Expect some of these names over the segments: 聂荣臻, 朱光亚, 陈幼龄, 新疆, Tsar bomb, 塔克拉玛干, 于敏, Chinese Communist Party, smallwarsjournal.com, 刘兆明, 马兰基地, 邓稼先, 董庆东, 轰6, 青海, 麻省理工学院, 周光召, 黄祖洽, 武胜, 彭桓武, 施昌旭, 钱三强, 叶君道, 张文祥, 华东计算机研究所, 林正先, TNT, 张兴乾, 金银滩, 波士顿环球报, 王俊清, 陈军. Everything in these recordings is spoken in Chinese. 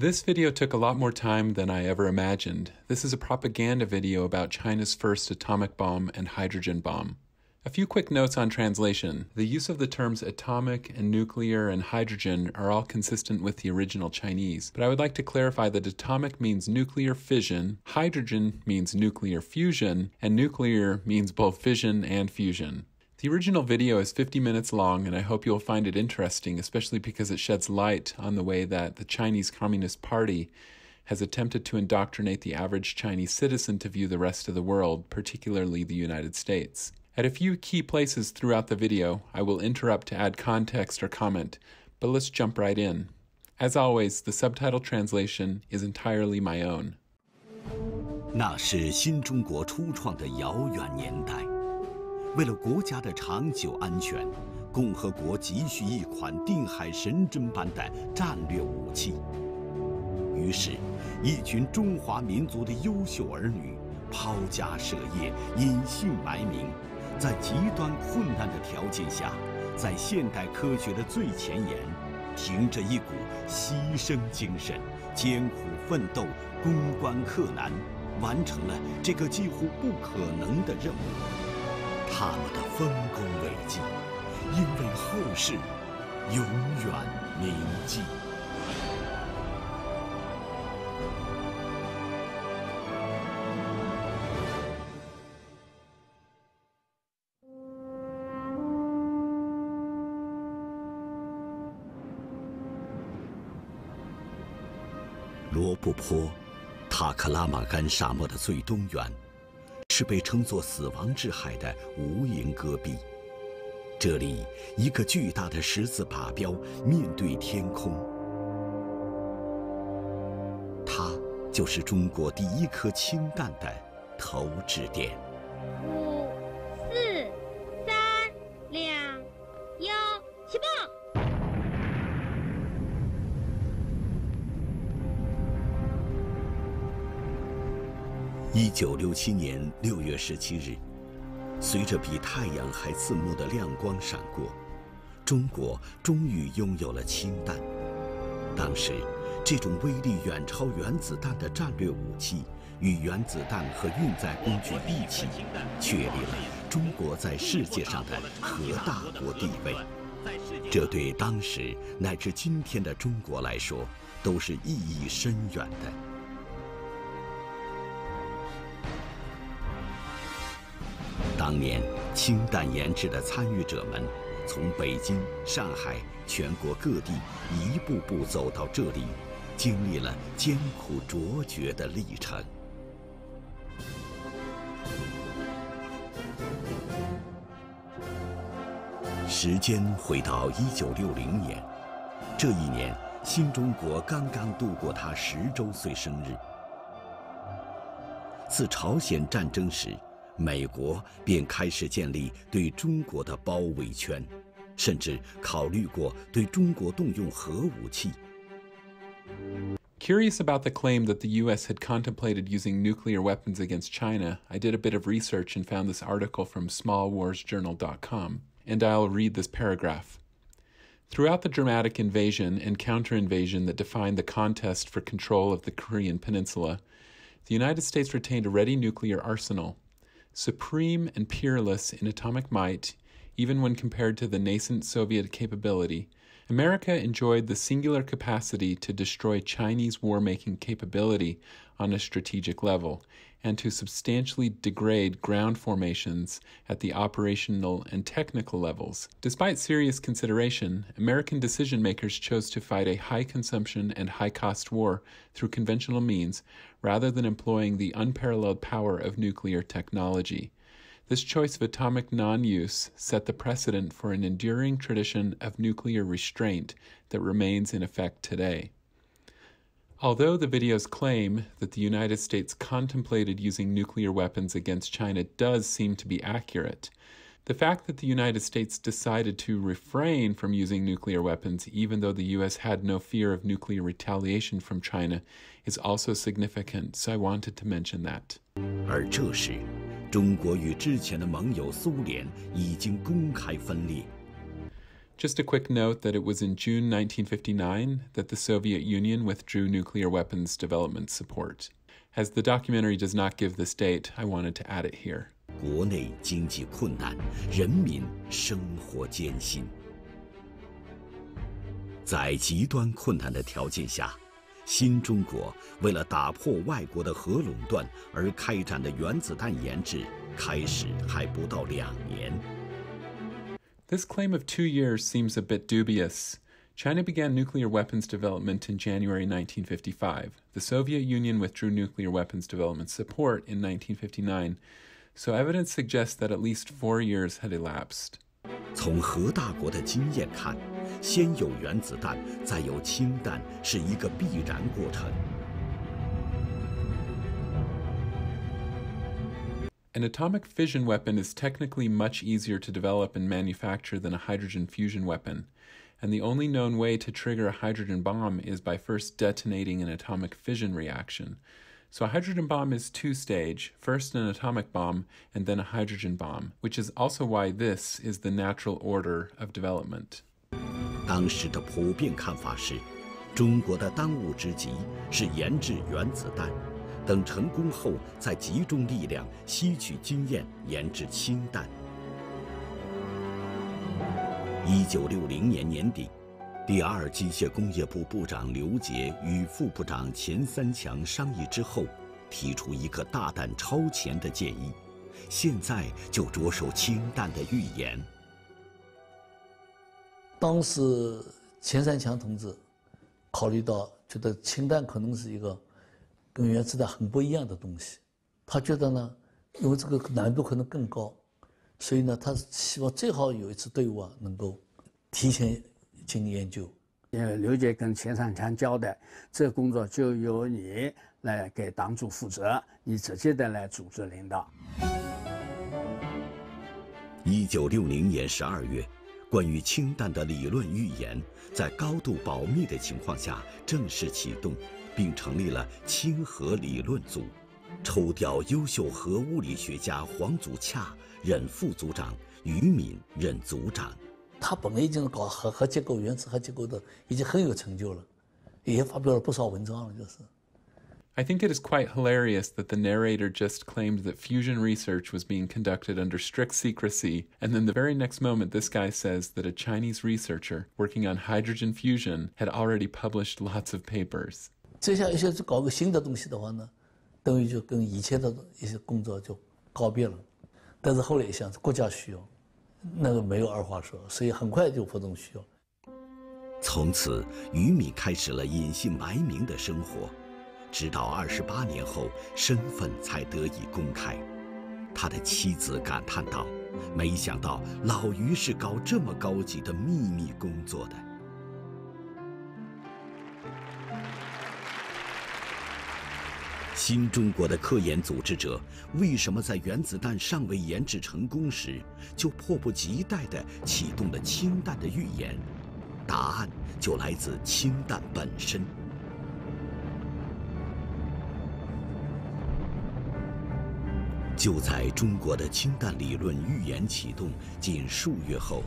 This video took a lot more time than I ever imagined. This is a propaganda video about China's first atomic bomb and hydrogen bomb. A few quick notes on translation. The use of the terms atomic and nuclear and hydrogen are all consistent with the original Chinese, but I would like to clarify that atomic means nuclear fission, hydrogen means nuclear fusion, and nuclear means both fission and fusion. The original video is 50 minutes long, and I hope you'll find it interesting, especially because it sheds light on the way that the Chinese Communist Party has attempted to indoctrinate the average Chinese citizen to view the rest of the world, particularly the United States. At a few key places throughout the video, I will interrupt to add context or comment, but let's jump right in. As always, the subtitle translation is entirely my own. 那是新中国初创的遥远年代。 为了国家的长久安全，共和国急需一款定海神针般的战略武器。于是，一群中华民族的优秀儿女抛家舍业、隐姓埋名，在极端困难的条件下，在现代科学的最前沿，凭着一股牺牲精神，艰苦奋斗、攻关克难，完成了这个几乎不可能的任务。 他们的丰功伟绩，因为后世永远铭记。罗布泊，塔克拉玛干沙漠的最东缘。 是被称作“死亡之海”的无垠戈壁，这里一个巨大的十字靶标面对天空，它就是中国第一颗氢弹的投掷点。5、4、3、2、1，起爆！ 1967年6月17日，随着比太阳还刺目的亮光闪过，中国终于拥有了氢弹。当时，这种威力远超原子弹的战略武器，与原子弹和运载工具一起，确立了中国在世界上的核大国地位。这对当时乃至今天的中国来说，都是意义深远的。 当年，氢弹研制的参与者们，从北京、上海、全国各地一步步走到这里，经历了艰苦卓绝的历程。时间回到1960年，这一年，新中国刚刚度过它10周岁生日。自朝鲜战争时， 美国便开始建立对中国的包围圈，甚至考虑过对中国动用核武器。Curious about the claim that the U.S. had contemplated using nuclear weapons against China, I did a bit of research and found this article from smallwarsjournal.com, and I'll read this paragraph. Throughout the dramatic invasion and counterinvasion that defined the contest for control of the Korean peninsula, the United States retained a ready nuclear arsenal. Supreme and peerless in atomic might, even when compared to the nascent Soviet capability, America enjoyed the singular capacity to destroy Chinese war-making capability on a strategic level, and to substantially degrade ground formations at the operational and technical levels. Despite serious consideration, American decision-makers chose to fight a high-consumption and high-cost war through conventional means rather than employing the unparalleled power of nuclear technology. This choice of atomic non-use set the precedent for an enduring tradition of nuclear restraint that remains in effect today. Although the video's claim that the United States contemplated using nuclear weapons against China does seem to be accurate, the fact that the United States decided to refrain from using nuclear weapons, even though the U.S. had no fear of nuclear retaliation from China, is also significant, so I wanted to mention that. 而这时，中国与之前的盟友苏联已经公开分裂。Just a quick note that it was in June 1959 that the Soviet Union withdrew nuclear weapons development support. As the documentary does not give this date, I wanted to add it here. 国内经济困难，人民生活艰辛。在极端困难的条件下，新中国为了打破外国的核垄断而开展的原子弹研制，开始还不到2年。This claim of 2 years seems a bit dubious. China began nuclear weapons development in January 1955. The Soviet Union withdrew nuclear weapons development support in 1959. So evidence suggests that at least 4 years had elapsed. 从核大国的经验看，先有原子弹，再有氢弹，是一个必然过程。An atomic fission weapon is technically much easier to develop and manufacture than a hydrogen fusion weapon, and the only known way to trigger a hydrogen bomb is by first detonating an atomic fission reaction. So a hydrogen bomb is two-stage, first an atomic bomb, and then a hydrogen bomb, which is also why this is the natural order of development. 当时的普遍看法是，中国的当务之急是研制原子弹，等成功后再集中力量，吸取经验研制氢弹。1960年年底。 第二机械工业部部长刘杰与副部长钱三强商议之后，提出一个大胆超前的建议，现在就着手氢弹的预研。当时钱三强同志考虑到，觉得氢弹可能是一个跟原子弹很不一样的东西，他觉得呢，因为这个难度可能更高，所以呢，他希望最好有一支队伍啊能够提前。 进行研究，刘杰跟钱三强交代，这个工作就由你来给党组负责，你直接的来组织领导。1960年12月，关于氢弹的理论预研，在高度保密的情况下正式启动，并成立了氢核理论组，抽调优秀核物理学家黄祖洽任副组长，于敏任组长。 他本来已经搞核结构、原子核结构的已经很有成就了，也发表了不少文章了，就是。I think it is quite hilarious that the narrator just claimed that fusion research was being conducted under strict secrecy, and then the very next moment this guy says that a Chinese researcher working on hydrogen fusion had already published lots of papers. 这下要是搞个新的东西的话呢，等于就跟以前的一些工作就告别了，但是后来一想，国家需要。 那个没有二话说，所以很快就不能需要。从此，于敏开始了隐姓埋名的生活，直到28年后，身份才得以公开。他的妻子感叹道：“没想到老于是搞这么高级的秘密工作的。” The 新中国的科研组织者为什么在原子弹尚未研制成功时，就迫不及待地启动了氢弹的预研？答案就来自氢弹本身。就在中国的氢弹理论预研启动仅数月后，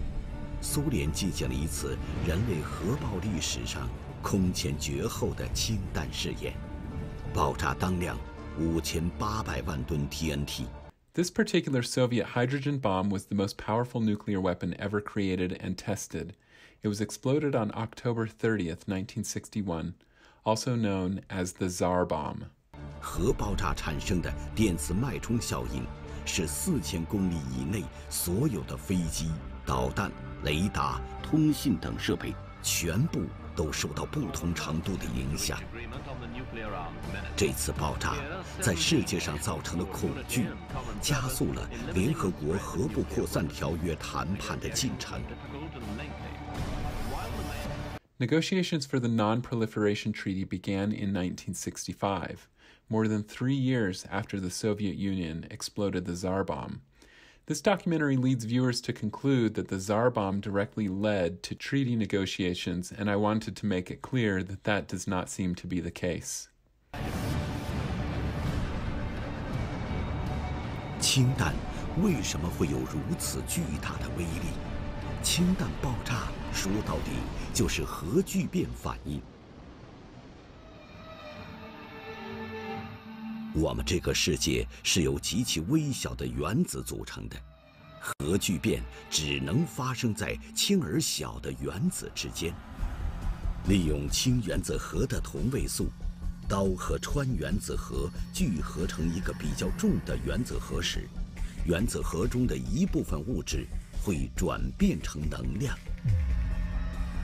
苏联进行了一次人类核爆历史上空前绝后的氢弹试验。 爆炸当量5800万吨 TNT. This particular Soviet hydrogen bomb was the most powerful nuclear weapon ever created and tested. It was exploded on October 30th, 1961, also known as the Tsar bomb. 核爆炸产生的电磁脉冲效应是4000公里以内所有的飞机、导弹、雷达、通信等设备全部都受到不同程度的影响。 这次爆炸在世界上造成了恐惧，加速了联合国核不扩散条约谈判的进程。Negotiations for the Non-Proliferation Treaty began in 1965, more than 3 years after the Soviet Union exploded the Tsar bomb. This documentary leads viewers to conclude that the Tsar bomb directly led to treaty negotiations, and I wanted to make it clear that that does not seem to be the case. 氢弹为什么会有如此巨大的威力？氢弹爆炸说到底就是核聚变反应。我们这个世界是由极其微小的原子组成的，核聚变只能发生在轻而小的原子之间。利用氢原子核的同位素，氘和氚原子核聚合成一个比较重的原子核时，原子核中的一部分物质会转变成能量。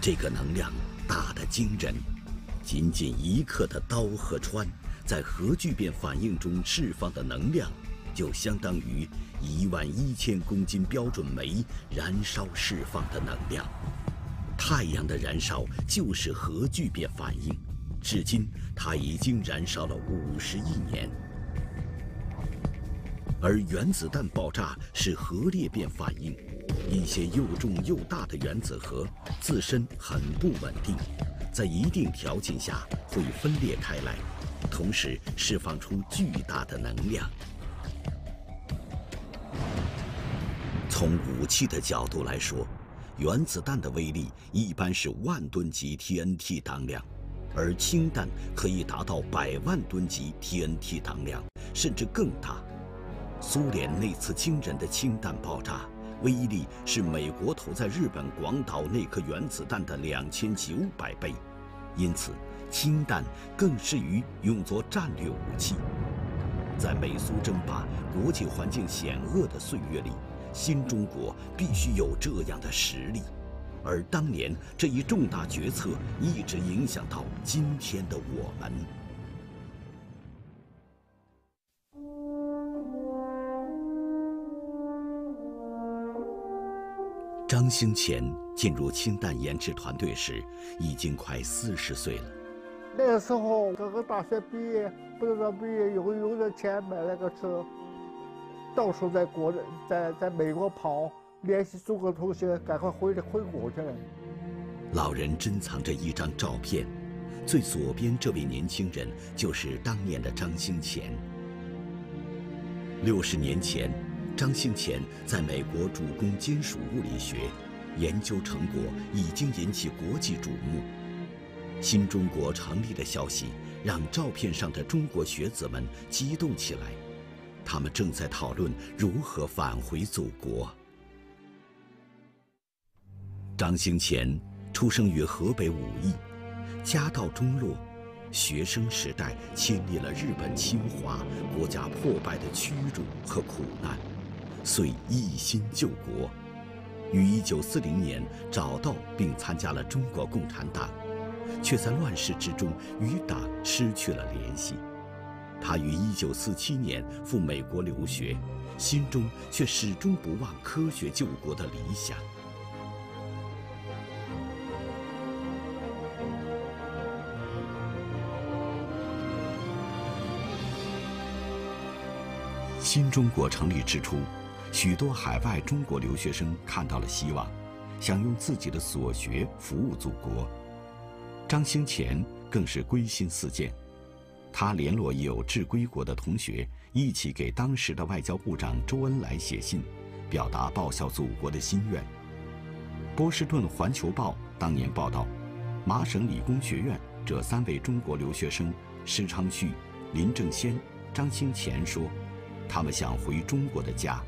这个能量大得惊人，仅仅1克的氘和氚在核聚变反应中释放的能量，就相当于11000公斤标准煤燃烧释放的能量。太阳的燃烧就是核聚变反应，至今它已经燃烧了50亿年。而原子弹爆炸是核裂变反应，一些又重又大的原子核自身很不稳定，在一定条件下会分裂开来，同时释放出巨大的能量。从武器的角度来说，原子弹的威力一般是10000吨级 TNT 当量，而氢弹可以达到100万吨级 TNT 当量，甚至更大。苏联那次惊人的氢弹爆炸，威力是美国投在日本广岛那颗原子弹的2900倍，因此氢弹更适于用作战略武器。在美苏争霸、国际环境险恶的岁月里，新中国必须有这样的实力，而当年这一重大决策一直影响到今天的我们。张兴乾进入氢弹研制团队时，已经快40岁了。那个时候刚刚大学毕业，不知道毕业以后有点钱买了个车。到处在美国跑，联系中国同学，赶快回国去了。老人珍藏着一张照片，最左边这位年轻人就是当年的张兴乾。60年前，张兴乾在美国主攻金属物理学，研究成果已经引起国际瞩目。新中国成立的消息让照片上的中国学子们激动起来。他们正在讨论如何返回祖国。张兴乾出生于河北武义，家道中落，学生时代经历了日本侵华、国家破败的屈辱和苦难，遂一心救国。于1940年找到并参加了中国共产党，却在乱世之中与党失去了联系。他于1947年赴美国留学，心中却始终不忘科学救国的理想。新中国成立之初，许多海外中国留学生看到了希望，想用自己的所学服务祖国。张兴乾更是归心似箭。他联络有志归国的同学，一起给当时的外交部长周恩来写信，表达报效祖国的心愿。波士顿环球报当年报道，麻省理工学院这3位中国留学生施昌旭、林正先、张兴乾说，他们想回中国的家。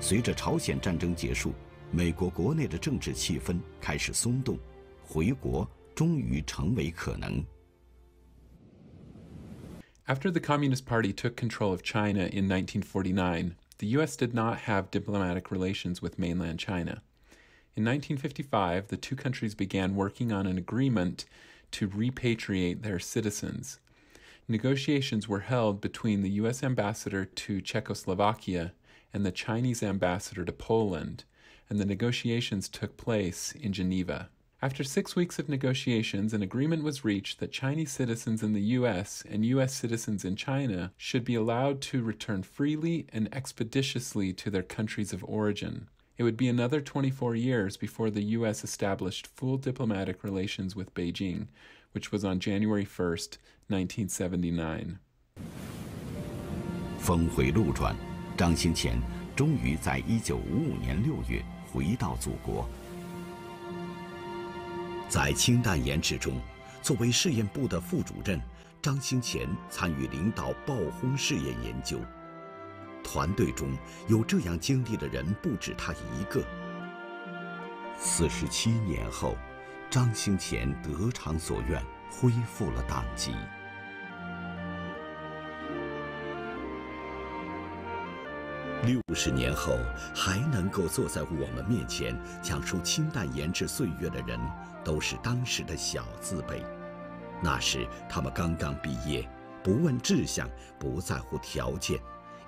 随着朝鲜战争结束，美国国内的政治气氛开始松动，回国终于成为可能。After the Communist Party took control of China in 1949, the U.S. did not have diplomatic relations with mainland China. In 1955, the two countries began working on an agreement to repatriate their citizens. Negotiations were held between the U.S. ambassador to Czechoslovakia and the Chinese ambassador to Poland, and the negotiations took place in Geneva. After 6 weeks of negotiations, an agreement was reached that Chinese citizens in the U.S. and U.S. citizens in China should be allowed to return freely and expeditiously to their countries of origin. It would be another 24 years before the U.S. established full diplomatic relations with Beijing, which was on January 1st, 1979. 峰回路转，张兴乾终于在1955年6月回到祖国。在氢弹研制中，作为试验部的副主任，张兴乾参与领导爆轰试验研究。团队中有这样经历的人不止他一个。47年后，张兴乾得偿所愿，恢复了党籍。60年后，还能够坐在我们面前讲述氢弹研制岁月的人，都是当时的小字辈。那时他们刚刚毕业，不问志向，不在乎条件，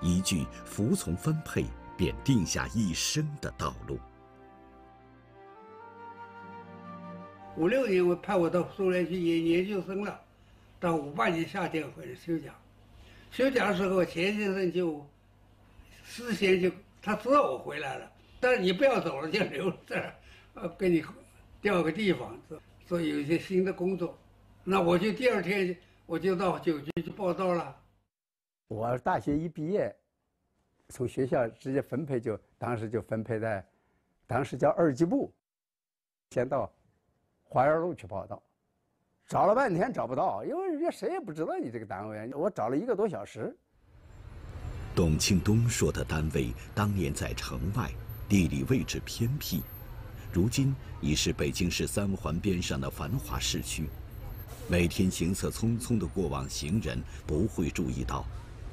一句服从分配，便定下一生的道路。56年，我派我到苏联去研究生了，到58年夏天回来休假。休假的时候，钱先生就。事先就他知道我回来了，但是你不要走了，就留这儿，给你调个地方，所以有一些新的工作。那我就第二天我就到9局去报道了。我大学一毕业，从学校直接分配就当时分配在，当时叫2局部，先到淮二路去报道，找了半天找不到，因为人家谁也不知道你这个单位，我找了1个多小时。董庆东说的单位当年在城外，地理位置偏僻，如今已是北京市3环边上的繁华市区。每天行色匆匆的过往行人不会注意到，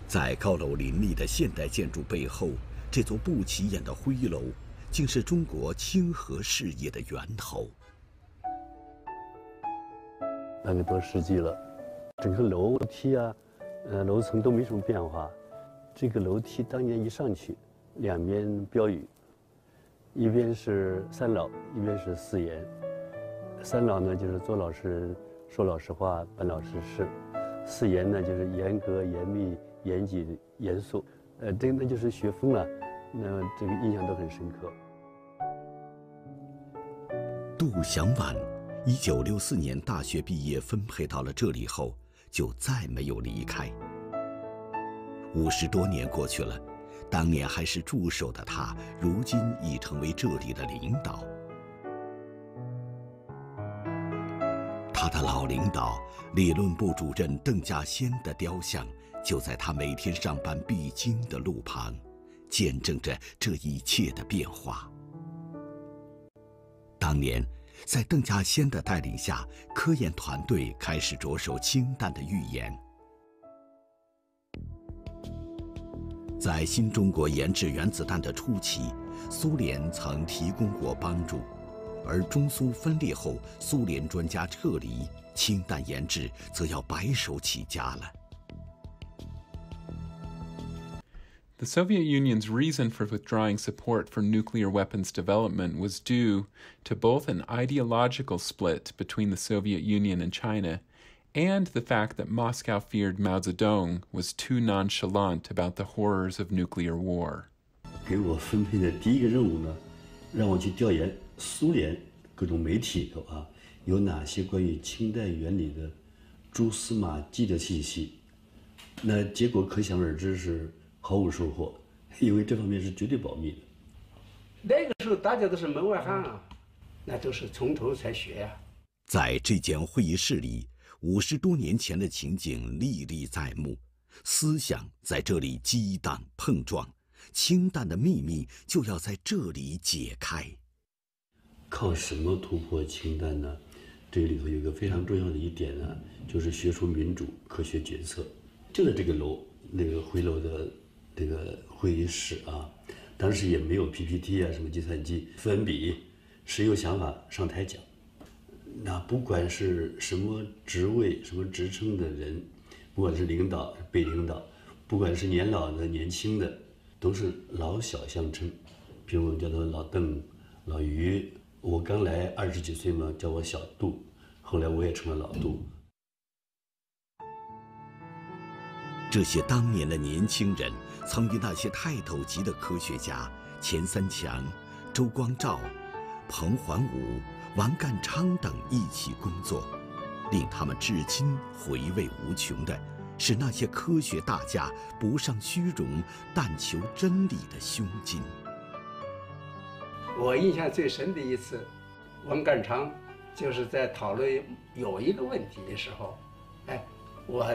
在高楼林立的现代建筑背后，这座不起眼的灰楼，竟是中国清河事业的源头。半个多世纪了，整个楼梯啊，楼层都没什么变化。这个楼梯当年一上去，两边标语，一边是三老，一边是四言。三老呢就是做老实、说老实话、办老实事；四言呢就是严格、严密、严谨、严肃。这那就是学风了，那这个印象都很深刻。杜祥晚，1964年大学毕业，分配到了这里后，就再没有离开。50多年过去了，当年还是助手的他，如今已成为这里的领导。他的老领导理论部主任邓稼先的雕像，就在他每天上班必经的路旁，见证着这一切的变化。当年，在邓稼先的带领下，科研团队开始着手氢弹的预研。在新中国研制原子弹的初期，苏联曾提供过帮助，而中苏分裂后，苏联专家撤离，氢弹研制则要白手起家了。The Soviet Union's reason for withdrawing support for nuclear weapons development was due to both an ideological split between the Soviet Union and China, and the fact that Moscow feared Mao Zedong was too nonchalant about the horrors of nuclear war. 给我分配的第一个任务呢，让我去调研苏联各种媒体啊，有哪些关于氢弹原理的蛛丝马迹的信息。那结果可想而知是毫无收获，因为这方面是绝对保密的。那个时候大家都是门外汉啊，那都是从头才学呀。在这间会议室里，50多年前的情景历历在目，思想在这里激荡碰撞，氢弹的秘密就要在这里解开。靠什么突破氢弹呢？这里头有一个非常重要的一点呢，就是学术民主、科学决策。就在这个楼，那个回楼的这个会议室啊，当时也没有 PPT 啊，什么计算机、复文笔，谁有想法上台讲。那不管是什么职位、什么职称的人，不管是领导、被领导，不管是年老的、年轻的，都是老小相称。比如我们叫他老邓、老于。我刚来20几岁嘛，叫我小杜，后来我也成了老杜。这些当年的年轻人，曾与那些泰斗级的科学家钱三强、周光召、彭桓武、王淦昌等一起工作，令他们至今回味无穷的是那些科学大家不尚虚荣、但求真理的胸襟。我印象最深的一次，王淦昌就是在讨论有一个问题的时候，哎，我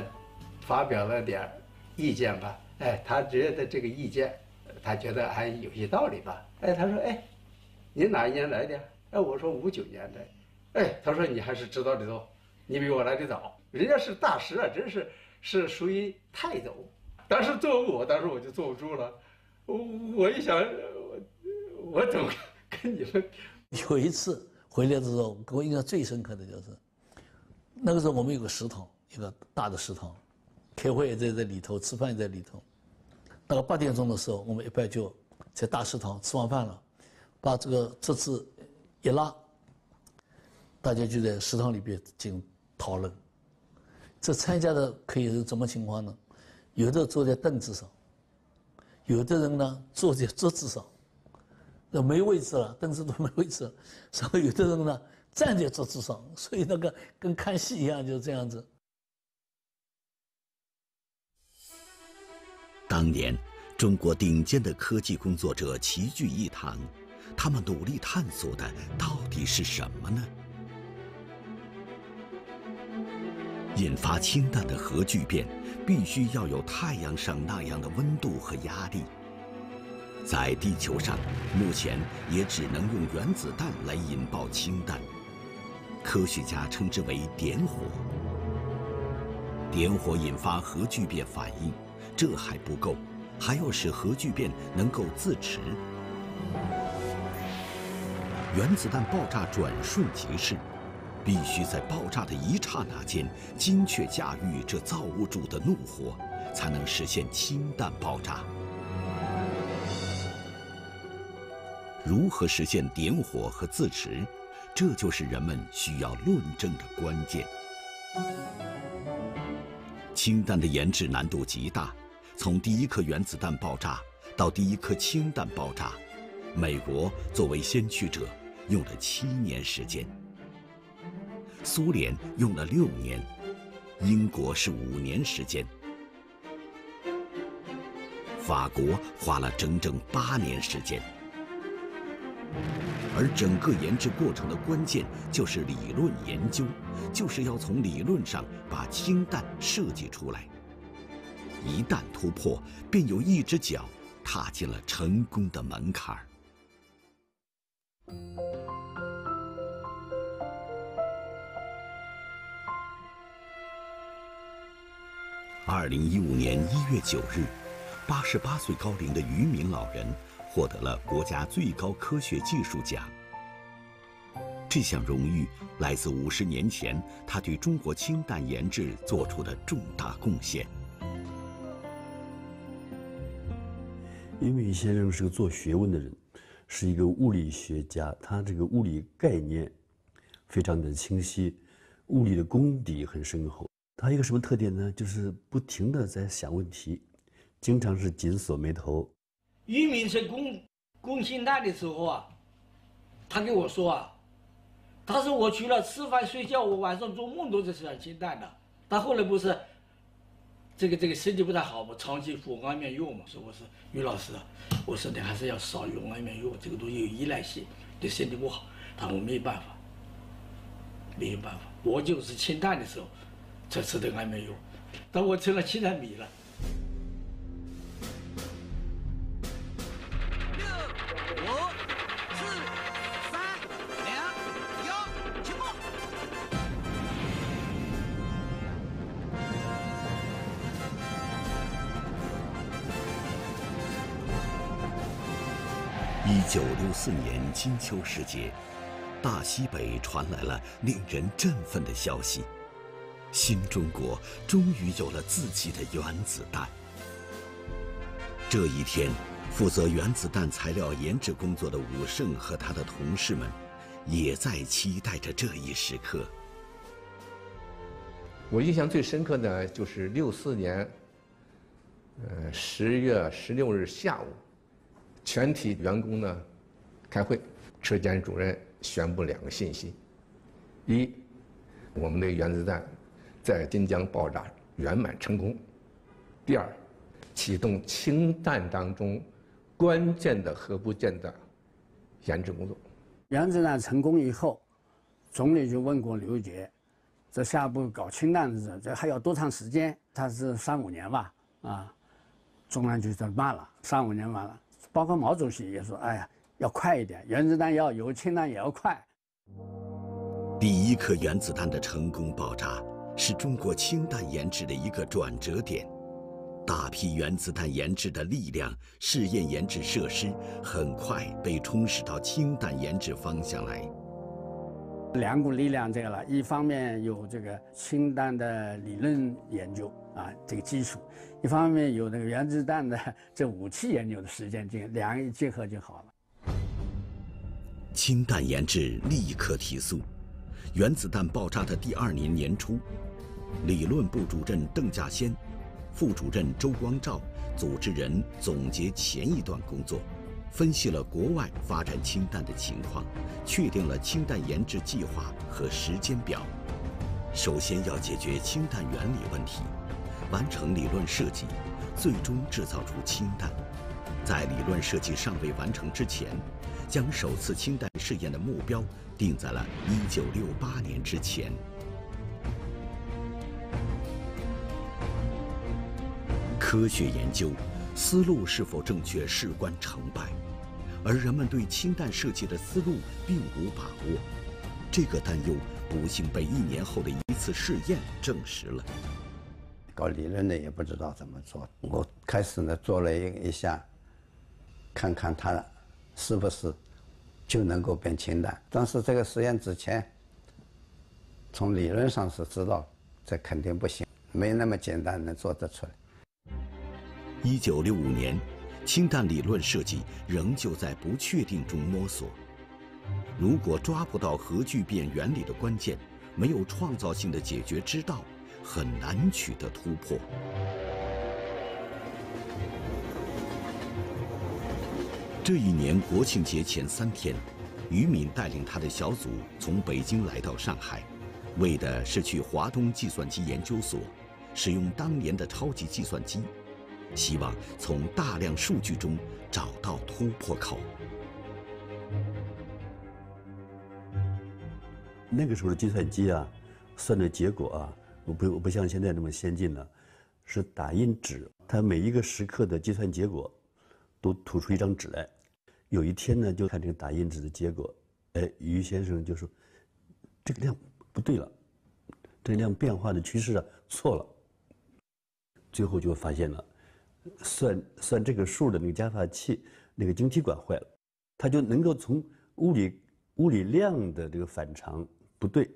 发表了点意见吧，哎，他觉得这个意见，他觉得还有些道理吧，哎，他说，哎，你哪一年来的？哎，我说59年来，哎，他说你还是知道的多，你比我来的早，人家是大师啊，真是属于泰斗，但是作为我，当时我就坐不住了，我一想，我怎么跟你们？有一次回来的时候，给我印象最深刻的就是，那个时候我们有个食堂，一个大的食堂，开会也在这里头，吃饭也在里头。大概8点钟的时候，我们一般就在大食堂吃完饭了，把这个桌子一拉，大家就在食堂里边进行讨论。这参加的可以是怎么情况呢？有的坐在凳子上，有的人呢坐在桌子上。那没位置了，凳子都没位置了，所以有的人呢站在桌子上，所以那个跟看戏一样，就是这样子。当年，中国顶尖的科技工作者齐聚一堂，他们努力探索的到底是什么呢？引发氢弹的核聚变，必须要有太阳上那样的温度和压力。在地球上，目前也只能用原子弹来引爆氢弹，科学家称之为点火。点火引发核聚变反应，这还不够，还要使核聚变能够自持。原子弹爆炸转瞬即逝，必须在爆炸的一刹那间精确驾驭这造物主的怒火，才能实现氢弹爆炸。如何实现点火和自持，这就是人们需要论证的关键。氢弹的研制难度极大，从第一颗原子弹爆炸到第一颗氢弹爆炸，美国作为先驱者用了7年时间，苏联用了6年，英国是5年时间，法国花了整整8年时间。而整个研制过程的关键就是理论研究，就是要从理论上把氢弹设计出来。一旦突破，便有一只脚踏进了成功的门槛儿。2015年1月9日，88岁高龄的渔民老人获得了国家最高科学技术奖。这项荣誉来自50年前他对中国氢弹研制做出的重大贡献。因为先生是个做学问的人，是一个物理学家，他这个物理概念非常的清晰，物理的功底很深厚。他一个什么特点呢？就是不停地在想问题，经常是紧锁眉头。渔民在攻氢弹的时候啊，他跟我说啊，他说我除了吃饭睡觉，我晚上做梦都在想氢弹的。他后来不是这个身体不太好嘛，长期服安眠药嘛，说我是于老师，我说你还是要少用安眠药，这个东西有依赖性，对身体不好。他说我没有办法，我就是氢弹的时候才吃的安眠药，但我吃了7纳米了。1964年金秋时节，大西北传来了令人振奋的消息：新中国终于有了自己的原子弹。这一天，负责原子弹材料研制工作的武胜和他的同事们，也在期待着这一时刻。我印象最深刻的就是64年，10月16日下午。全体员工呢，开会，车间主任宣布两个信息：一，我们的原子弹在新疆爆炸圆满成功；第二，启动氢弹当中关键的核部件的研制工作。原子弹成功以后，总理就问过刘杰，这下一步搞氢弹是这还要多长时间？他是3-5年吧，啊，中央局说慢了，3-5年慢了。包括毛主席也说，哎呀，要快一点，原子弹要有，氢弹也要快。第一颗原子弹的成功爆炸，是中国氢弹研制的一个转折点。 大批原子弹研制的力量、试验研制设施很快被充实到氢弹研制方向来。两股力量这个了，一方面有这个氢弹的理论研究啊，这个基础；一方面有那个原子弹的这武器研究的实践经，两个一结合就好了。氢弹研制立刻提速，原子弹爆炸的第2年年初，理论部主任邓稼先。 副主任周光召组织人总结前一段工作，分析了国外发展氢弹的情况，确定了氢弹研制计划和时间表。首先要解决氢弹原理问题，完成理论设计，最终制造出氢弹。在理论设计尚未完成之前，将首次氢弹试验的目标定在了1968年之前。 科学研究思路是否正确事关成败，而人们对氢弹设计的思路并无把握，这个担忧不幸被1年后的一次试验证实了。搞理论的也不知道怎么做，我开始呢做了一下，看看它是不是就能够变氢弹。但是这个实验之前，从理论上是知道这肯定不行，没那么简单能做得出来。 1965年，氢弹理论设计仍旧在不确定中摸索。如果抓不到核聚变原理的关键，没有创造性的解决之道，很难取得突破。这一年国庆节前3天，于敏带领他的小组从北京来到上海，为的是去华东计算机研究所，使用当年的超级计算机。 希望从大量数据中找到突破口。那个时候的计算机啊，算的结果啊，我不像现在那么先进了，是打印纸，它每一个时刻的计算结果，都吐出一张纸来。有一天呢，就看这个打印纸的结果，哎，于先生就说，这个量不对了，这个量变化的趋势啊错了。最后就发现了。 算这个数的那个加法器，那个晶体管坏了，它就能够从物理量的这个反常不对，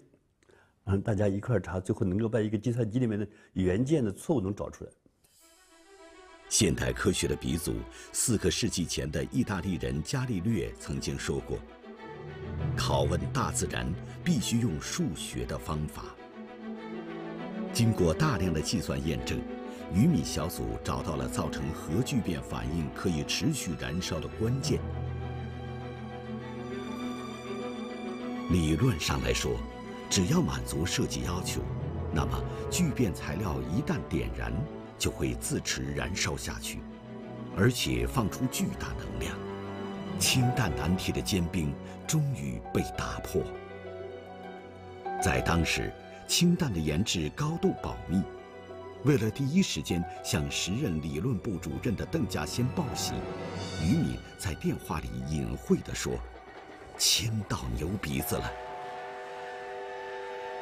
然后大家一块查，最后能够把一个计算机里面的元件的错误能找出来。现代科学的鼻祖，4个世纪前的意大利人伽利略曾经说过：“拷问大自然必须用数学的方法。”经过大量的计算验证。 于敏小组找到了造成核聚变反应可以持续燃烧的关键。理论上来说，只要满足设计要求，那么聚变材料一旦点燃，就会自持燃烧下去，而且放出巨大能量。氢弹难题的坚冰终于被打破。在当时，氢弹的研制高度保密。 为了第一时间向时任理论部主任的邓稼先报喜，于敏在电话里隐晦地说：“亲到牛鼻子了。”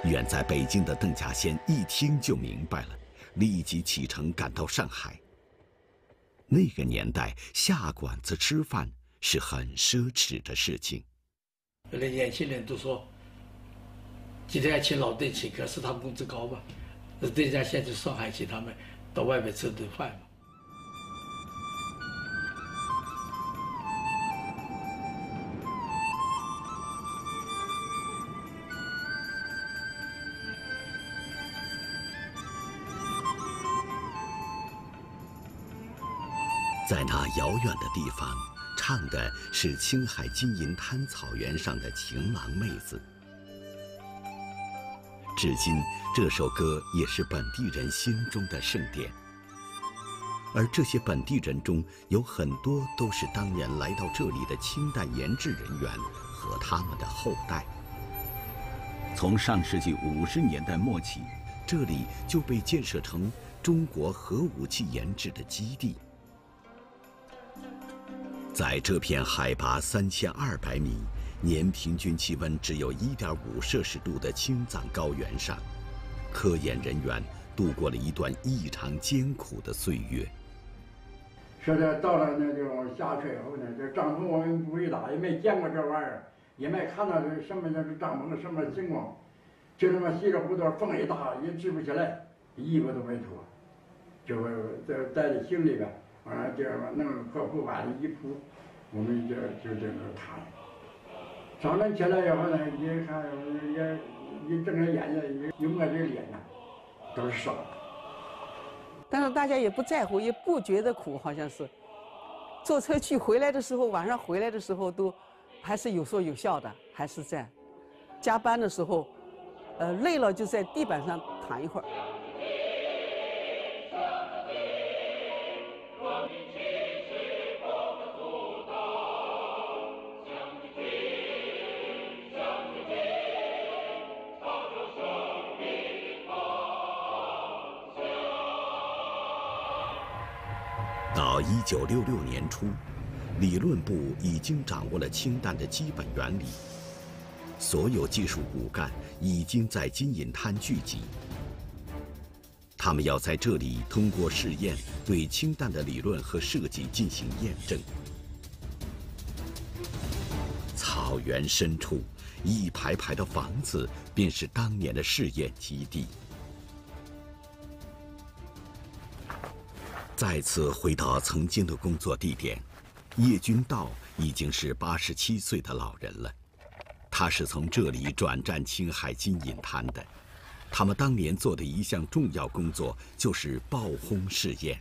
远在北京的邓稼先一听就明白了，立即启程赶到上海。那个年代下馆子吃饭是很奢侈的事情。原来年轻人都说，今天请老邓请客是他工资高吧？ 邓稼先去上海请他们到外面吃顿饭嘛。在那遥远的地方，唱的是青海金银滩草原上的情郎妹子。 至今，这首歌也是本地人心中的盛典。而这些本地人中，有很多都是当年来到这里的氢弹研制人员和他们的后代。从上世纪50年代末起，这里就被建设成中国核武器研制的基地。在这片海拔3200米、年平均气温只有1.5摄氏度的青藏高原上，科研人员度过了一段异常艰苦的岁月。 说的到了那地方下水后呢，这帐篷我们不会打，也没见过这玩意儿，也没看到这什么那是帐篷什么情况，就这么稀里糊涂，风一大也支不起来，衣服都没脱，就带在行李里边，完了就弄破布把一铺，我们就这么躺。早晨起来以后呢，一看一睁开眼睛，一摸这脸呢，都是烧。 但是大家也不在乎，也不觉得苦，好像是。坐车去回来的时候，晚上回来的时候都还是有说有笑的，还是在。加班的时候，累了就在地板上躺一会儿。到1966年初，理论部已经掌握了氢弹的基本原理，所有技术骨干已经在金银滩聚集。他们要在这里通过试验对氢弹的理论和设计进行验证。草原深处，一排排的房子便是当年的试验基地。 再次回到曾经的工作地点，叶君道已经是87岁的老人了。他是从这里转战青海金银滩的。他们当年做的一项重要工作就是爆轰试验。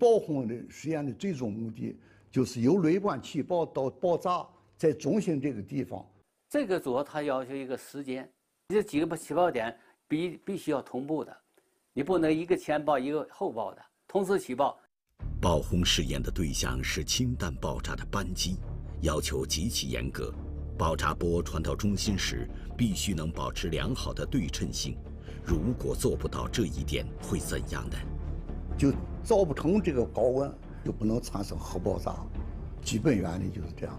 爆轰的实验的最终目的就是由雷管气爆到爆炸，在中心这个地方。这个主要它要求一个时间，这几个起爆点必须要同步的，你不能一个前爆一个后爆的。 同时起爆，爆轰试验的对象是氢弹爆炸的扳机，要求极其严格。爆炸波传到中心时，必须能保持良好的对称性。如果做不到这一点，会怎样呢？就造不成这个高温，就不能产生核爆炸。基本原理就是这样。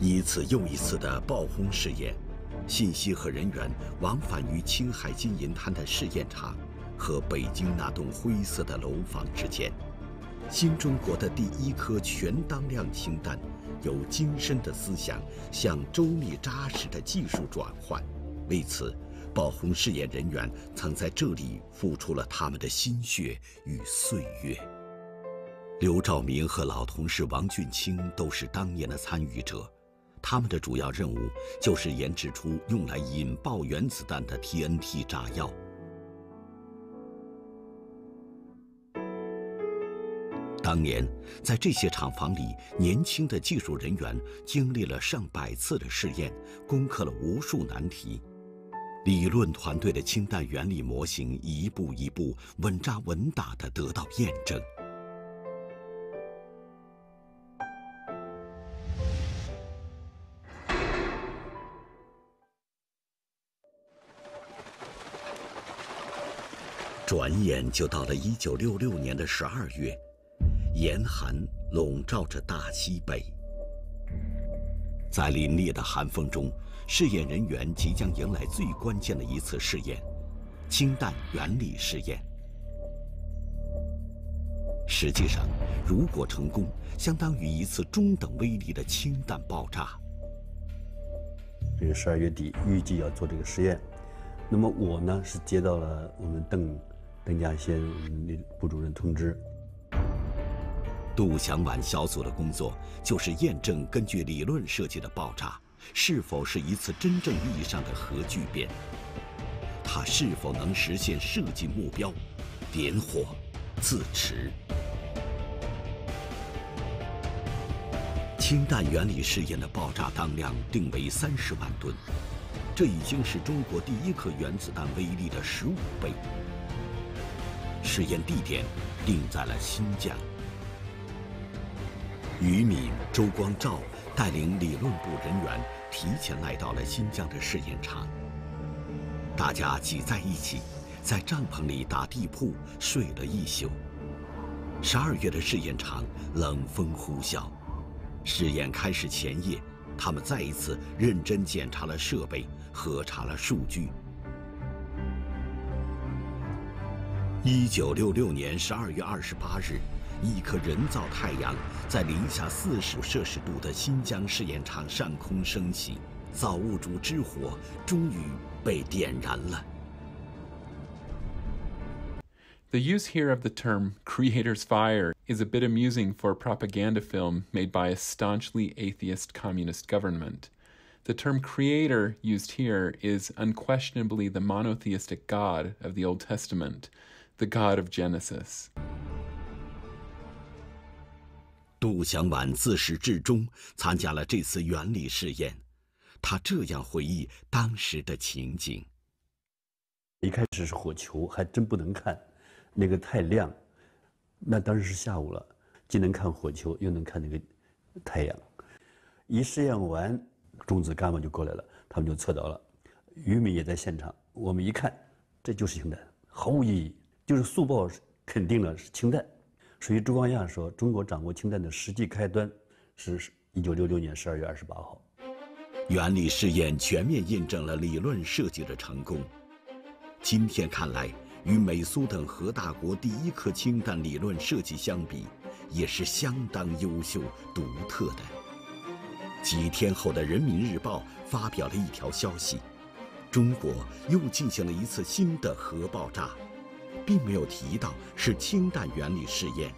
一次又一次的爆轰试验，信息和人员往返于青海金银滩的试验场。 和北京那栋灰色的楼房之间，新中国的第一颗全当量氢弹，由精深的思想向周密扎实的技术转换。为此，爆轰试验人员曾在这里付出了他们的心血与岁月。刘兆明和老同事王俊清都是当年的参与者，他们的主要任务就是研制出用来引爆原子弹的 TNT 炸药。 当年，在这些厂房里，年轻的技术人员经历了上百次的试验，攻克了无数难题。理论团队的氢弹原理模型一步一步稳扎稳打地得到验证。转眼就到了1966年的12月。 严寒笼罩着大西北，在凛冽的寒风中，试验人员即将迎来最关键的一次试验——氢弹原理试验。实际上，如果成功，相当于一次中等威力的氢弹爆炸。这个12月底预计要做这个实验，那么我呢是接到了我们邓稼先我们部主任通知。 杜祥晚小组的工作就是验证根据理论设计的爆炸是否是一次真正意义上的核聚变，它是否能实现设计目标，点火、自持。氢弹原理试验的爆炸当量定为30万吨，这已经是中国第一颗原子弹威力的15倍。试验地点定在了新疆。 于敏、周光召带领理论部人员提前来到了新疆的试验场，大家挤在一起，在帐篷里打地铺睡了一宿。12月的试验场冷风呼啸。试验开始前夜，他们再一次认真检查了设备，核查了数据。1966年12月28日，一颗人造太阳在零下40摄氏度的新疆试验场上空升起，造物主之火终于被点燃了。 The use here of the term "creator's fire" is a bit amusing for a propaganda film made by a staunchly atheist communist government. The term "creator" used here is unquestionably the monotheistic God of the Old Testament, the God of Genesis. 杜祥晚自始至终参加了这次原理试验，他这样回忆当时的情景：一开始是火球，还真不能看。 那个太亮，那当时是下午了，既能看火球，又能看那个太阳。一试验完，中子伽马就过来了，他们就测到了。于敏也在现场，我们一看，这就是氢弹，毫无意义，就是速报肯定了是氢弹。所以朱光亚说，中国掌握氢弹的实际开端是1966年12月28号。原理试验全面印证了理论设计的成功。今天看来。 与美苏等核大国第一颗氢弹理论设计相比，也是相当优秀、独特的。几天后的《人民日报》发表了一条消息：中国又进行了一次新的核爆炸，并没有提到是氢弹原理试验。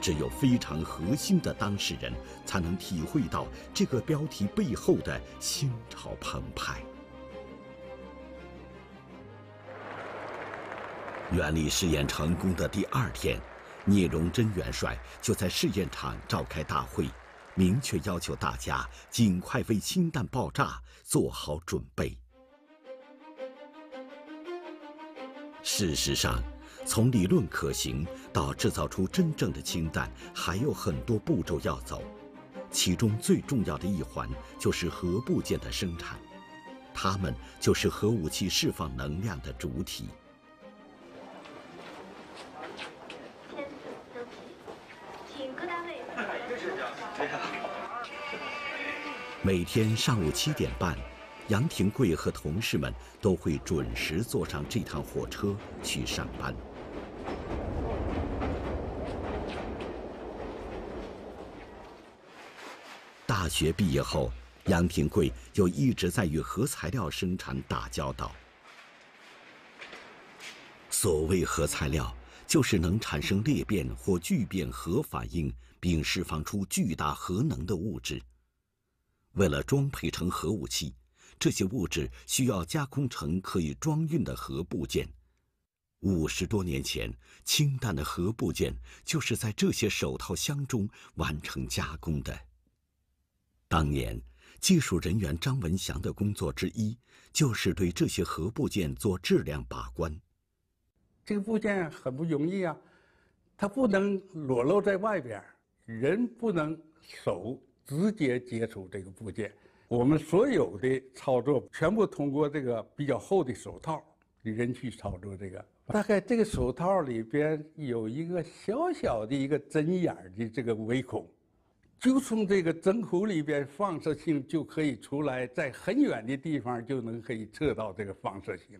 只有非常核心的当事人才能体会到这个标题背后的心潮澎湃。 原理试验成功的第二天，聂荣臻元帅就在试验场召开大会，明确要求大家尽快为氢弹爆炸做好准备。事实上，从理论可行到制造出真正的氢弹，还有很多步骤要走，其中最重要的一环就是核部件的生产，它们就是核武器释放能量的主体。 每天上午7点半，杨廷贵和同事们都会准时坐上这趟火车去上班。大学毕业后，杨廷贵就一直在与核材料生产打交道。所谓核材料，就是能产生裂变或聚变核反应，并释放出巨大核能的物质。 为了装配成核武器，这些物质需要加工成可以装运的核部件。50多年前，氢弹的核部件就是在这些手套箱中完成加工的。当年，技术人员张文祥的工作之一就是对这些核部件做质量把关。这个部件很不容易啊，它不能裸露在外边，人不能手。 直接接触这个部件，我们所有的操作全部通过这个比较厚的手套，人去操作这个。大概这个手套里边有一个小小的一个针眼的这个微孔，就从这个针孔里边放射性就可以出来，在很远的地方就能可以测到这个放射性，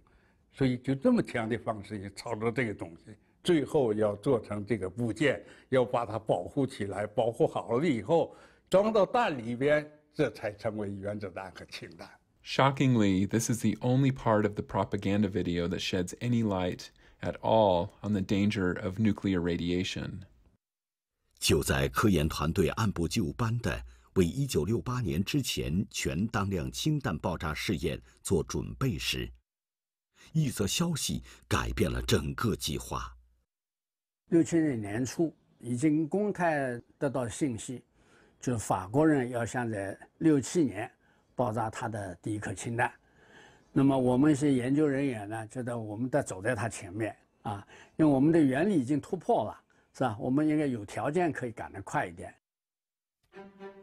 所以就这么强的放射性操作这个东西，最后要做成这个部件，要把它保护起来，保护好了以后。 装到弹里边，这才成为原子弹和氢弹。Shockingly, this is the only part of the propaganda video that sheds any light at all on the danger of nuclear radiation. 就在科研团队按部就班的为1968年之前全当量氢弹爆炸试验做准备时，一则消息改变了整个计划。67年年初已经公开得到信息。 就法国人要想在67年爆炸他的第一颗氢弹，那么我们一些研究人员呢，觉得我们得走在他前面啊，因为我们的原理已经突破了，是吧？我们应该有条件可以赶得快一点。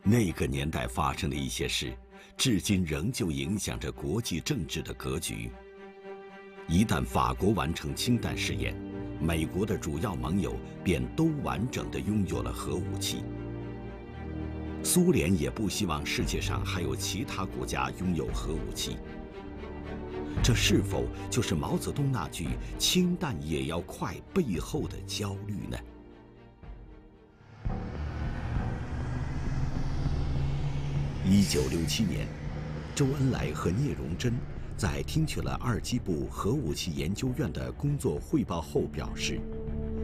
那个年代发生的一些事，至今仍旧影响着国际政治的格局。一旦法国完成氢弹试验，美国的主要盟友便都完整地拥有了核武器。苏联也不希望世界上还有其他国家拥有核武器。这是否就是毛泽东那句“氢弹也要快”背后的焦虑呢？ 1967年，周恩来和聂荣臻在听取了二机部核武器研究院的工作汇报后表示，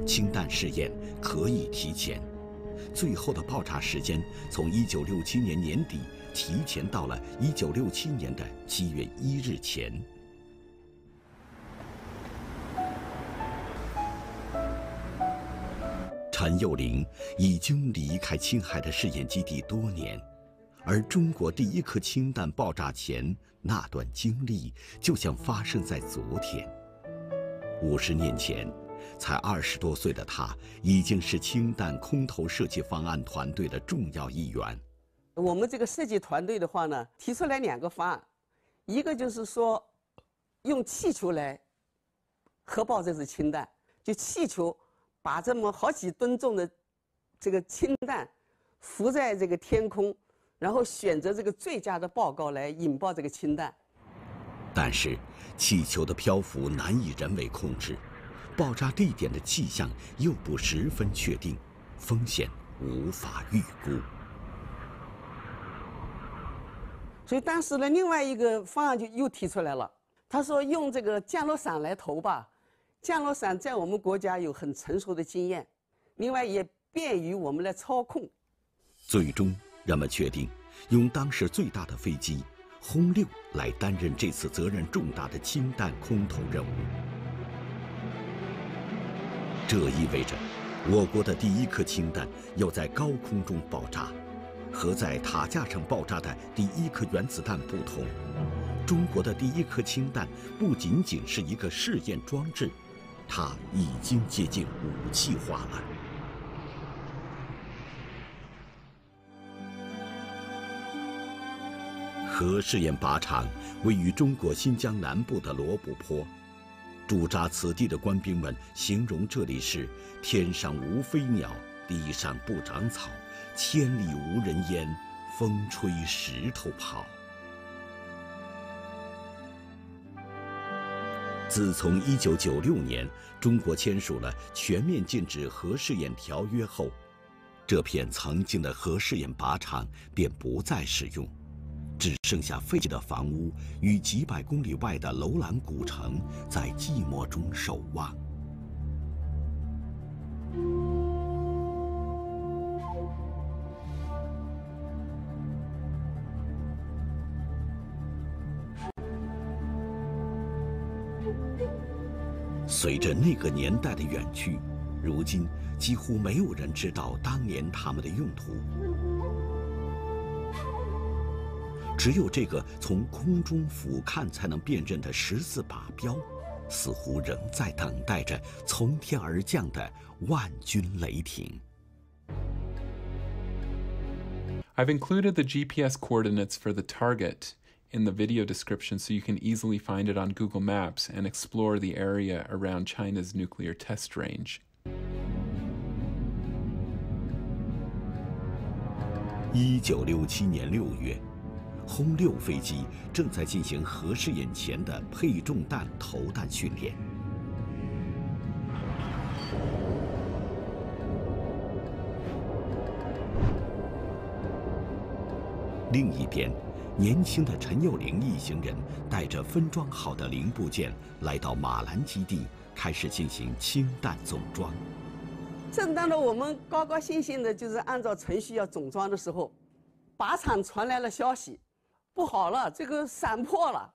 氢弹试验可以提前，最后的爆炸时间从1967年年底提前到了1967年的7月1日前。陈幼龄已经离开青海的试验基地多年。 而中国第一颗氢弹爆炸前那段经历，就像发生在昨天。50年前，才20多岁的他，已经是氢弹空投设计方案团队的重要一员。我们这个设计团队的话呢，提出来2个方案，一个就是说，用气球来核爆这只氢弹，就气球把这么好几吨重的这个氢弹浮在这个天空。 然后选择这个最佳的报告来引爆这个氢弹，但是气球的漂浮难以人为控制，爆炸地点的气象又不十分确定，风险无法预估。所以当时呢，另外一个方案就又提出来了，他说用这个降落伞来投吧，降落伞在我们国家有很成熟的经验，另外也便于我们来操控。最终。 人们确定，用当时最大的飞机“轰6”来担任这次责任重大的氢弹空投任务。这意味着，我国的第一颗氢弹要在高空中爆炸。和在塔架上爆炸的第一颗原子弹不同，中国的第一颗氢弹不仅仅是一个试验装置，它已经接近武器化了。 核试验靶场位于中国新疆南部的罗布泊，驻扎此地的官兵们形容这里是“天上无飞鸟，地上不长草，千里无人烟，风吹石头跑”。自从1996年中国签署了全面禁止核试验条约后，这片曾经的核试验靶场便不再使用。 只剩下废弃的房屋与几百公里外的楼兰古城在寂寞中守望。随着那个年代的远去，如今几乎没有人知道当年他们的用途。 只有这个从空中俯瞰才能辨认的14靶标，似乎仍在等待着从天而降的万钧雷霆。I've included the GPS coordinates for the target in the video description, so you can easily find it on Google Maps and explore the area around China's nuclear test range. 1967年6月。 轰6飞机正在进行核试验前的配重弹投弹训练。另一边，年轻的陈幼龄一行人带着分装好的零部件来到马兰基地，开始进行氢弹总装。正当我们高高兴兴的，就是按照程序要总装的时候，靶场传来了消息。 不好了，这个伞破了，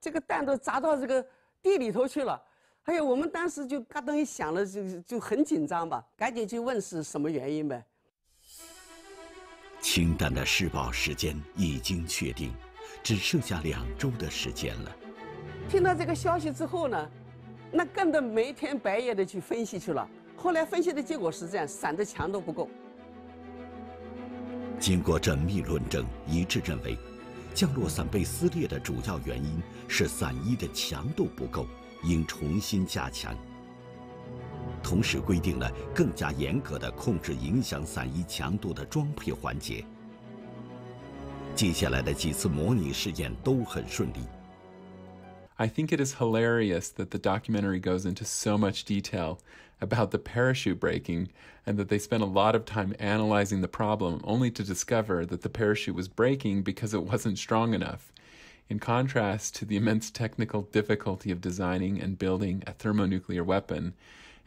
这个弹都砸到这个地里头去了。哎呀，我们当时就嘎噔一响了，就很紧张吧，赶紧去问是什么原因呗。氢弹的试爆时间已经确定，只剩下2周的时间了。听到这个消息之后呢，那更得没天白夜的去分析去了。后来分析的结果是这样，伞的强度不够。经过缜密论证，一致认为。 降落伞被撕裂的主要原因是伞衣的强度不够，应重新加强。同时规定了更加严格的控制影响伞衣强度的装配环节。接下来的几次模拟试验都很顺利。 I think it is hilarious that the documentary goes into so much detail about the parachute breaking and that they spent a lot of time analyzing the problem only to discover that the parachute was breaking because it wasn't strong enough, in contrast to the immense technical difficulty of designing and building a thermonuclear weapon,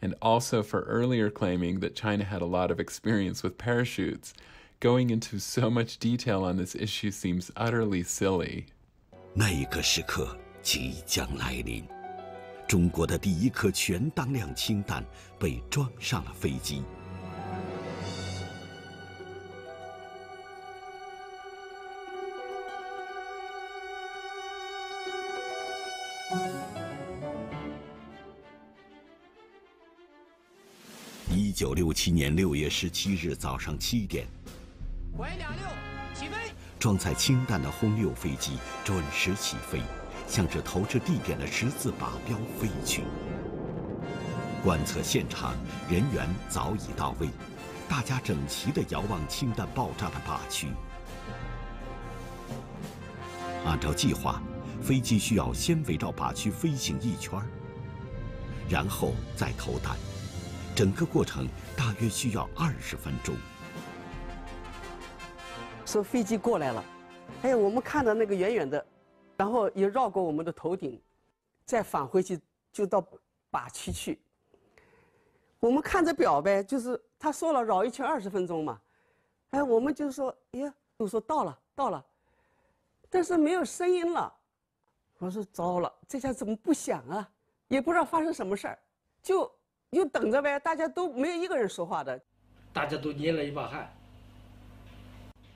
and also for earlier claiming that China had a lot of experience with parachutes. Going into so much detail on this issue seems utterly silly. 那一个时刻 即将来临，中国的第一颗全当量氢弹被装上了飞机。1967年6月17日早上7点，洹2-6起飞，装载氢弹的轰6飞机准时起飞， 向着投掷地点的十字靶标飞去。观测现场人员早已到位，大家整齐地遥望氢弹爆炸的靶区。按照计划，飞机需要先围绕靶区飞行一圈，然后再投弹。整个过程大约需要20分钟。说飞机过来了，哎，我们看到那个远远的， 然后也绕过我们的头顶，再返回去就到靶区去。我们看着表呗，就是他说了绕一圈20分钟嘛，哎，我们就说，哎，我说到了，到了，但是没有声音了。我说糟了，这下怎么不响啊？也不知道发生什么事儿，就等着呗，大家都没有一个人说话的，大家都捏了一把汗。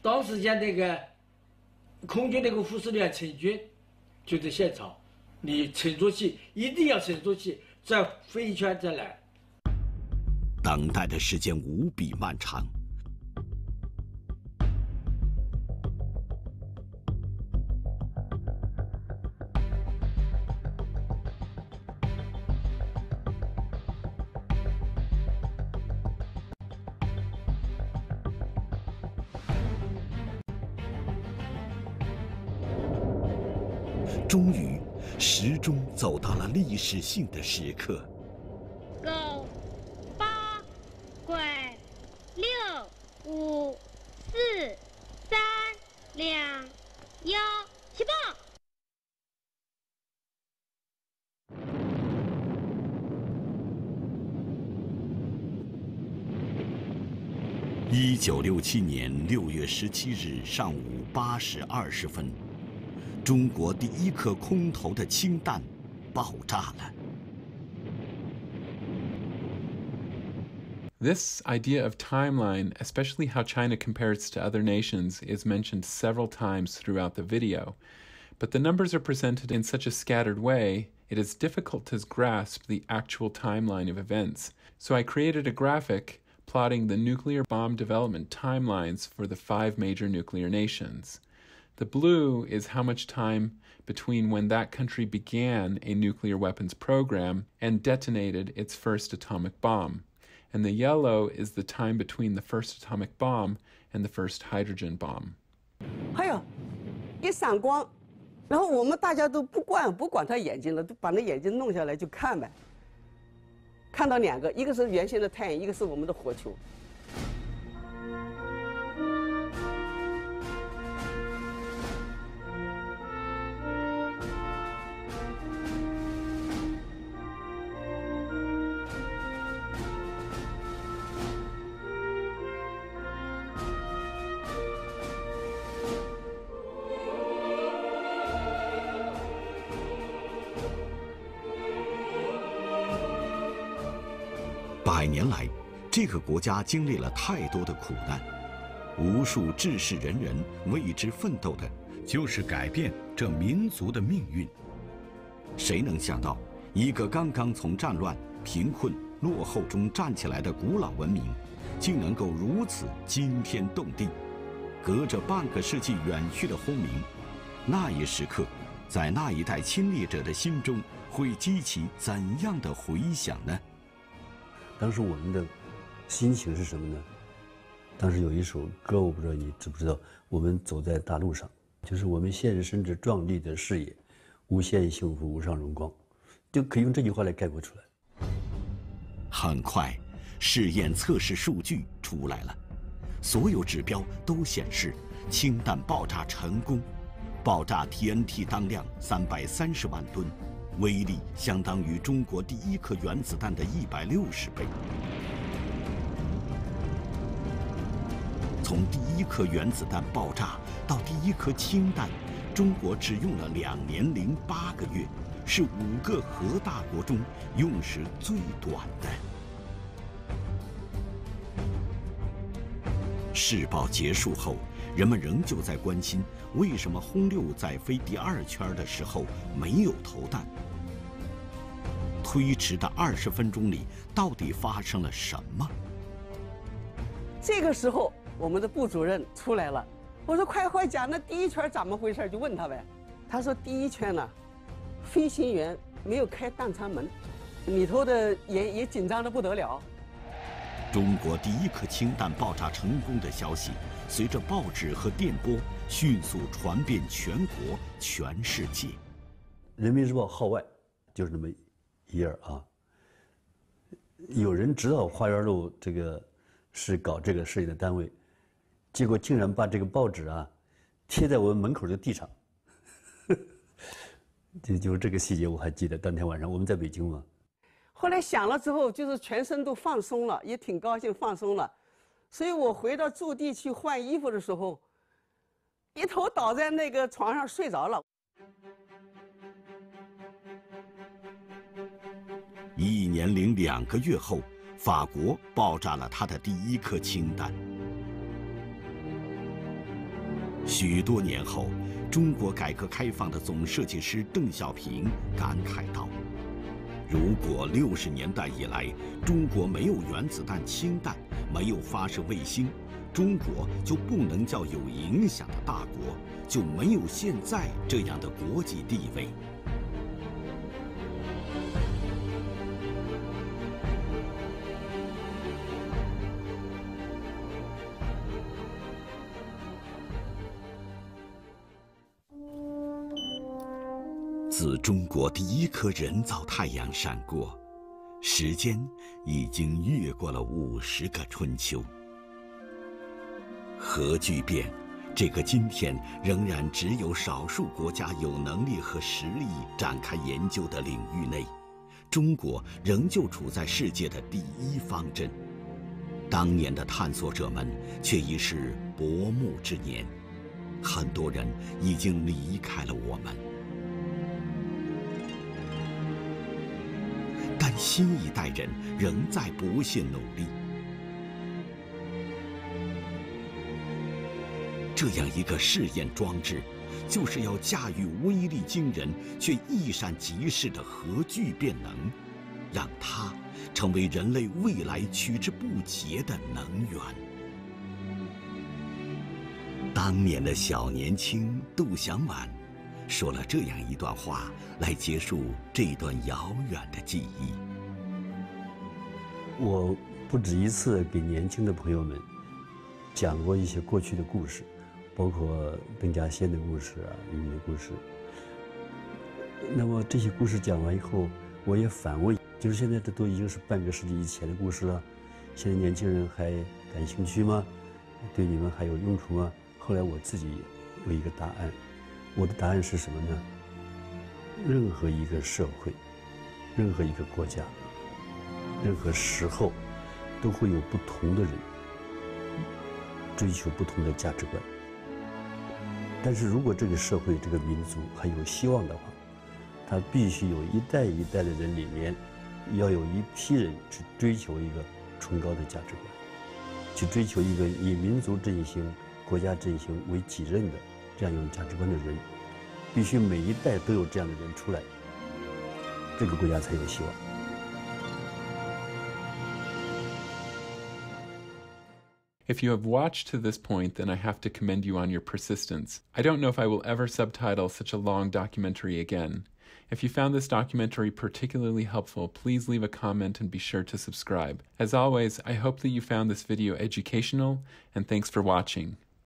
当时间那个 空军那个副司令陈军就在现场，你沉出去，一定要沉出去，再飞一圈再来。等待的时间无比漫长。终于，时钟走到了历史性的时刻。Go， 8、7、6、5、4、3、2、1，起爆！1967年6月17日上午8时20分。 中国第一颗空投的氢弹爆炸了。This idea of timeline, especially how China compares to other nations, is mentioned several times throughout the video. But the numbers are presented in such a scattered way, it is difficult to grasp the actual timeline of events. So I created a graphic plotting the nuclear bomb development timelines for the 5 major nuclear nations. The blue is how much time between when that country began a nuclear weapons program and detonated its first atomic bomb. And the yellow is the time between the first atomic bomb and the first hydrogen bomb. 哎呦，一闪光，然后我们大家都不管他眼睛了，都把那眼睛弄下来就看呗。看到2个，一个是原先的太阳，一个是我们的火球。 100年来，这个国家经历了太多的苦难，无数志士仁人为之奋斗的，就是改变这民族的命运。谁能想到，一个刚刚从战乱、贫困、落后中站起来的古老文明，竟能够如此惊天动地？隔着半个世纪远去的轰鸣，那一时刻，在那一代亲历者的心中会激起怎样的回响呢？当时我们的心情是什么呢？当时有一首歌，我不知道你知不知道，我们走在大路上，就是我们现身着壮丽的视野，无限幸福，无上荣光，就可以用这句话来概括出来。很快，试验测试数据出来了，所有指标都显示氢弹爆炸成功，爆炸 TNT 当量330万吨，威力相当于中国第一颗原子弹的160倍。从第一颗原子弹爆炸到第一颗氢弹，中国只用了2年零8个月。是5个核大国中用时最短的。试爆结束后，人们仍旧在关心为什么轰6在飞第2圈的时候没有投弹。推迟的20分钟里，到底发生了什么？这个时候，我们的部主任出来了，我说：“快讲，那第1圈怎么回事？”就问他呗。他说：“第1圈呢？”飞行员没有开弹仓门，里头的人也紧张得不得了。中国第一颗氢弹爆炸成功的消息，随着报纸和电波迅速传遍全国、全世界。《人民日报》号外就是那么一页啊。有人知道花园路这个是搞这个事情的单位，结果竟然把这个报纸啊贴在我们门口的地上。就是这个细节我还记得，当天晚上我们在北京嘛。后来想了之后，就是全身都放松了，也挺高兴，放松了。所以我回到驻地去换衣服的时候，一头倒在那个床上睡着了。1年02个月后，法国爆炸了它的第1颗氢弹。许多年后，中国改革开放的总设计师邓小平感慨道：“如果60年代以来中国没有原子弹、氢弹，没有发射卫星，中国就不能叫有影响的大国，就没有现在这样的国际地位。”自中国第1颗人造太阳闪过，时间已经越过了50个春秋。核聚变这个今天仍然只有少数国家有能力和实力展开研究的领域内，中国仍旧处在世界的第1方阵。当年的探索者们却已是薄暮之年，很多人已经离开了我们。但新一代人仍在不懈努力。这样一个试验装置，就是要驾驭威力惊人却一闪即逝的核聚变能，让它成为人类未来取之不竭的能源。当年的小年轻杜祥晚说了这样一段话来结束这段遥远的记忆。我不止一次给年轻的朋友们讲过一些过去的故事，包括邓稼先的故事啊，余米的故事。那么这些故事讲完以后，我也反问，就是现在这都已经是半个世纪以前的故事了，现在年轻人还感兴趣吗？对你们还有用处吗？后来我自己有一个答案。我的答案是什么呢？任何一个社会，任何一个国家，任何时候，都会有不同的人追求不同的价值观。但是如果这个社会、这个民族还有希望的话，它必须有一代一代的人里面，要有一批人去追求一个崇高的价值观，去追求一个以民族振兴、国家振兴为己任的。这样有价值观的人，必须每一代都有这样的人出来，这个国家才有希望。If you have watched to this point, then I have to commend you on your persistence. I don't know if I will ever subtitle such a long documentary again. If you found this documentary particularly helpful, please leave a comment and be sure to subscribe. As always, I hope that you found this video educational, and thanks for watching.